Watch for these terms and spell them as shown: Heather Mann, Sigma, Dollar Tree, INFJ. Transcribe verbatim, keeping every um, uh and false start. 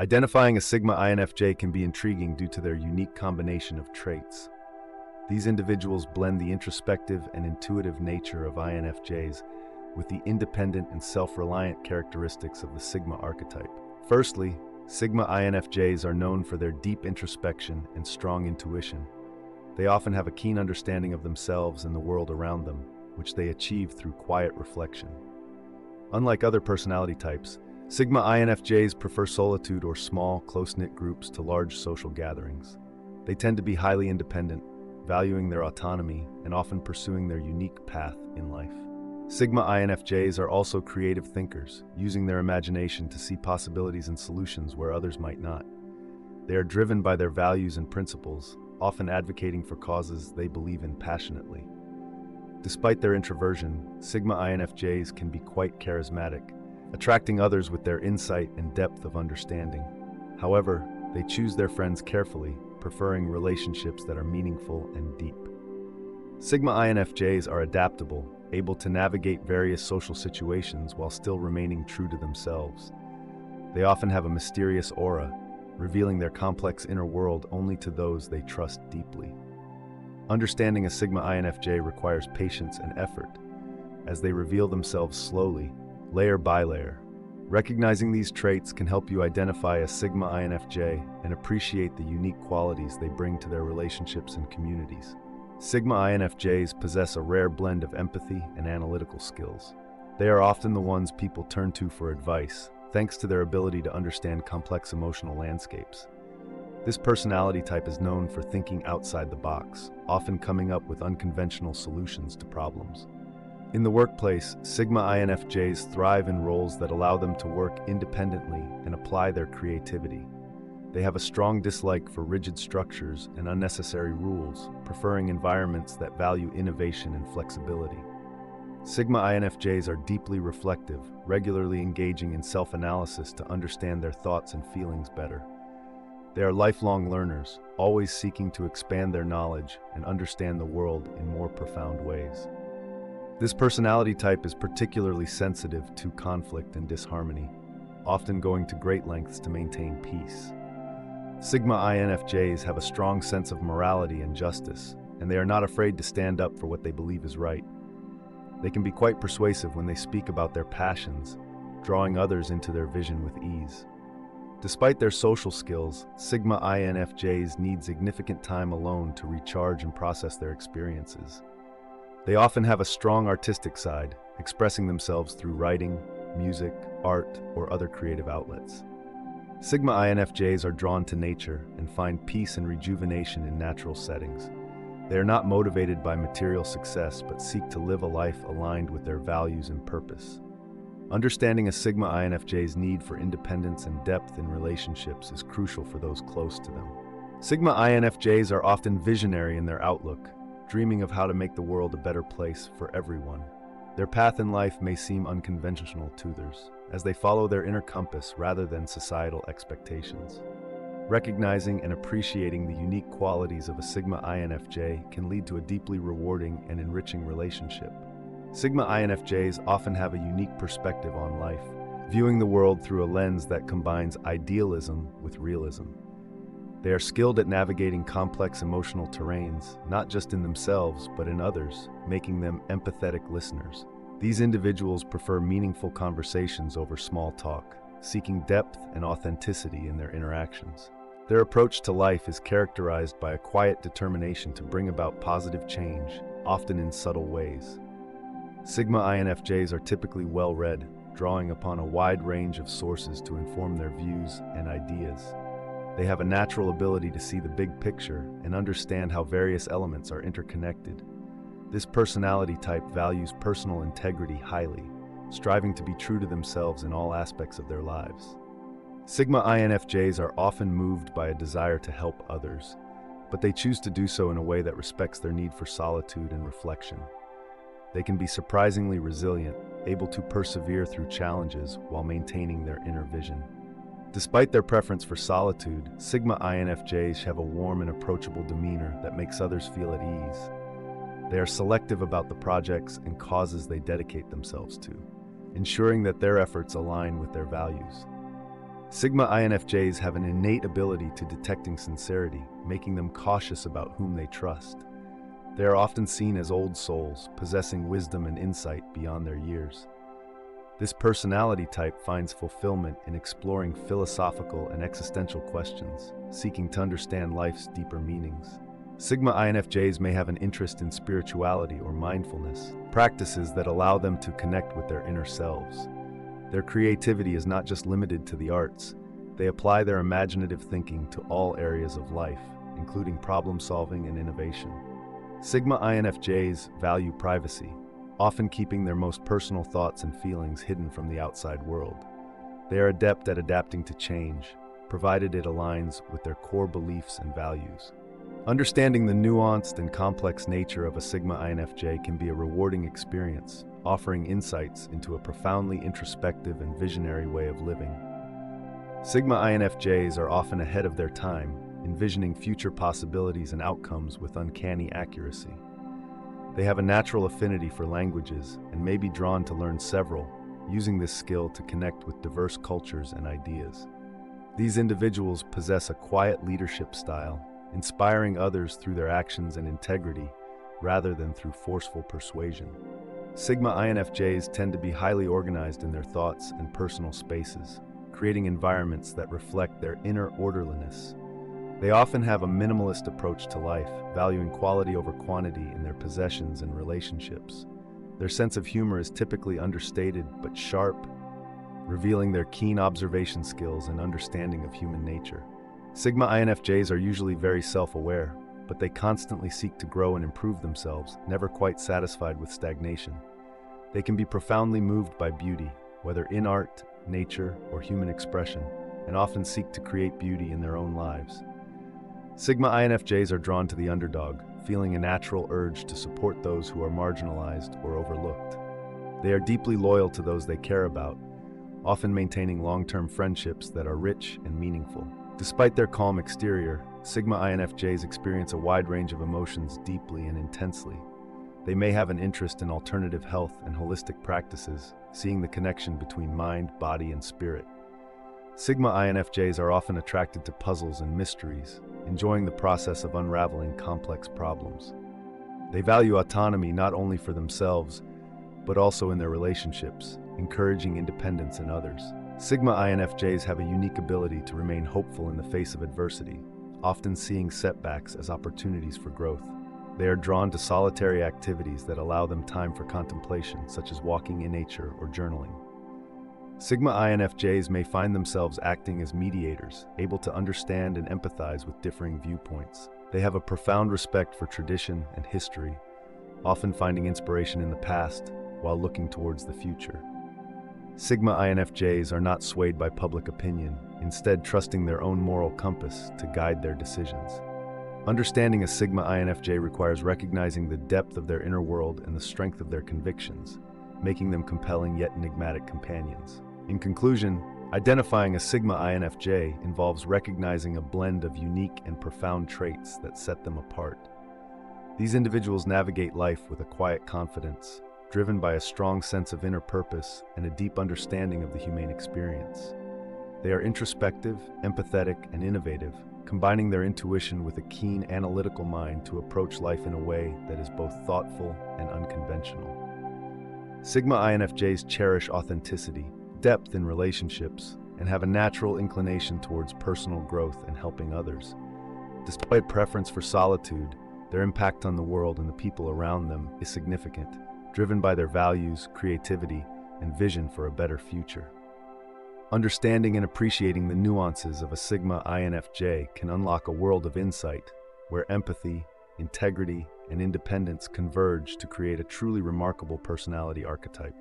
Identifying a Sigma I N F J can be intriguing due to their unique combination of traits. These individuals blend the introspective and intuitive nature of I N F Js with the independent and self-reliant characteristics of the Sigma archetype. Firstly, Sigma I N F Js are known for their deep introspection and strong intuition. They often have a keen understanding of themselves and the world around them, which they achieve through quiet reflection. Unlike other personality types, Sigma I N F Js prefer solitude or small, close-knit groups to large social gatherings. They tend to be highly independent, valuing their autonomy and often pursuing their unique path in life. Sigma I N F Js are also creative thinkers, using their imagination to see possibilities and solutions where others might not. They are driven by their values and principles, often advocating for causes they believe in passionately. Despite their introversion, Sigma I N F Js can be quite charismatic, attracting others with their insight and depth of understanding. However, they choose their friends carefully, preferring relationships that are meaningful and deep. Sigma I N F Js are adaptable, able to navigate various social situations while still remaining true to themselves. They often have a mysterious aura, revealing their complex inner world only to those they trust deeply. Understanding a Sigma I N F J requires patience and effort, as they reveal themselves slowly, layer by layer. Recognizing these traits can help you identify a Sigma I N F J and appreciate the unique qualities they bring to their relationships and communities. Sigma I N F Js possess a rare blend of empathy and analytical skills. They are often the ones people turn to for advice, thanks to their ability to understand complex emotional landscapes. This personality type is known for thinking outside the box, often coming up with unconventional solutions to problems. In the workplace, Sigma I N F Js thrive in roles that allow them to work independently and apply their creativity. They have a strong dislike for rigid structures and unnecessary rules, preferring environments that value innovation and flexibility. Sigma I N F Js are deeply reflective, regularly engaging in self-analysis to understand their thoughts and feelings better. They are lifelong learners, always seeking to expand their knowledge and understand the world in more profound ways. This personality type is particularly sensitive to conflict and disharmony, often going to great lengths to maintain peace. Sigma I N F Js have a strong sense of morality and justice, and they are not afraid to stand up for what they believe is right. They can be quite persuasive when they speak about their passions, drawing others into their vision with ease. Despite their social skills, Sigma I N F Js need significant time alone to recharge and process their experiences. They often have a strong artistic side, expressing themselves through writing, music, art, or other creative outlets. Sigma I N F Js are drawn to nature and find peace and rejuvenation in natural settings. They are not motivated by material success, but seek to live a life aligned with their values and purpose. Understanding a Sigma I N F J's need for independence and depth in relationships is crucial for those close to them. Sigma I N F Js are often visionary in their outlook, dreaming of how to make the world a better place for everyone. Their path in life may seem unconventional to others, as they follow their inner compass rather than societal expectations. Recognizing and appreciating the unique qualities of a Sigma I N F J can lead to a deeply rewarding and enriching relationship. Sigma I N F Js often have a unique perspective on life, viewing the world through a lens that combines idealism with realism. They are skilled at navigating complex emotional terrains, not just in themselves, but in others, making them empathetic listeners. These individuals prefer meaningful conversations over small talk, seeking depth and authenticity in their interactions. Their approach to life is characterized by a quiet determination to bring about positive change, often in subtle ways. Sigma I N F Js are typically well-read, drawing upon a wide range of sources to inform their views and ideas. They have a natural ability to see the big picture and understand how various elements are interconnected. This personality type values personal integrity highly, striving to be true to themselves in all aspects of their lives. Sigma I N F Js are often moved by a desire to help others, but they choose to do so in a way that respects their need for solitude and reflection. They can be surprisingly resilient, able to persevere through challenges while maintaining their inner vision. Despite their preference for solitude, Sigma I N F Js have a warm and approachable demeanor that makes others feel at ease. They are selective about the projects and causes they dedicate themselves to, ensuring that their efforts align with their values. Sigma I N F Js have an innate ability to detecting sincerity, making them cautious about whom they trust. They are often seen as old souls, possessing wisdom and insight beyond their years. This personality type finds fulfillment in exploring philosophical and existential questions, seeking to understand life's deeper meanings. Sigma I N F Js may have an interest in spirituality or mindfulness, practices that allow them to connect with their inner selves. Their creativity is not just limited to the arts. They apply their imaginative thinking to all areas of life, including problem solving and innovation. Sigma I N F Js value privacy, often keeping their most personal thoughts and feelings hidden from the outside world. They are adept at adapting to change, provided it aligns with their core beliefs and values. Understanding the nuanced and complex nature of a Sigma I N F J can be a rewarding experience, offering insights into a profoundly introspective and visionary way of living. Sigma I N F Js are often ahead of their time, envisioning future possibilities and outcomes with uncanny accuracy. They have a natural affinity for languages and may be drawn to learn several, using this skill to connect with diverse cultures and ideas. These individuals possess a quiet leadership style, inspiring others through their actions and integrity, rather than through forceful persuasion. Sigma I N F Js tend to be highly organized in their thoughts and personal spaces, creating environments that reflect their inner orderliness. They often have a minimalist approach to life, valuing quality over quantity in their possessions and relationships. Their sense of humor is typically understated but sharp, revealing their keen observation skills and understanding of human nature. Sigma I N F Js are usually very self-aware, but they constantly seek to grow and improve themselves, never quite satisfied with stagnation. They can be profoundly moved by beauty, whether in art, nature, or human expression, and often seek to create beauty in their own lives. Sigma I N F Js are drawn to the underdog, feeling a natural urge to support those who are marginalized or overlooked. They are deeply loyal to those they care about, often maintaining long-term friendships that are rich and meaningful. Despite their calm exterior, Sigma I N F Js experience a wide range of emotions deeply and intensely. They may have an interest in alternative health and holistic practices, seeing the connection between mind, body, and spirit. Sigma I N F Js are often attracted to puzzles and mysteries, enjoying the process of unraveling complex problems. They value autonomy not only for themselves, but also in their relationships, encouraging independence in others. Sigma I N F Js have a unique ability to remain hopeful in the face of adversity, often seeing setbacks as opportunities for growth. They are drawn to solitary activities that allow them time for contemplation, such as walking in nature or journaling. Sigma I N F Js may find themselves acting as mediators, able to understand and empathize with differing viewpoints. They have a profound respect for tradition and history, often finding inspiration in the past while looking towards the future. Sigma I N F Js are not swayed by public opinion, instead trusting their own moral compass to guide their decisions. Understanding a Sigma I N F J requires recognizing the depth of their inner world and the strength of their convictions, making them compelling yet enigmatic companions. In conclusion, identifying a Sigma I N F J involves recognizing a blend of unique and profound traits that set them apart. These individuals navigate life with a quiet confidence, driven by a strong sense of inner purpose and a deep understanding of the human experience. They are introspective, empathetic, and innovative, combining their intuition with a keen analytical mind to approach life in a way that is both thoughtful and unconventional. Sigma I N F Js cherish authenticity, depth in relationships, and have a natural inclination towards personal growth and helping others. Despite preference for solitude, their impact on the world and the people around them is significant, driven by their values, creativity, and vision for a better future. Understanding and appreciating the nuances of a Sigma I N F J can unlock a world of insight where empathy, integrity, and independence converge to create a truly remarkable personality archetype.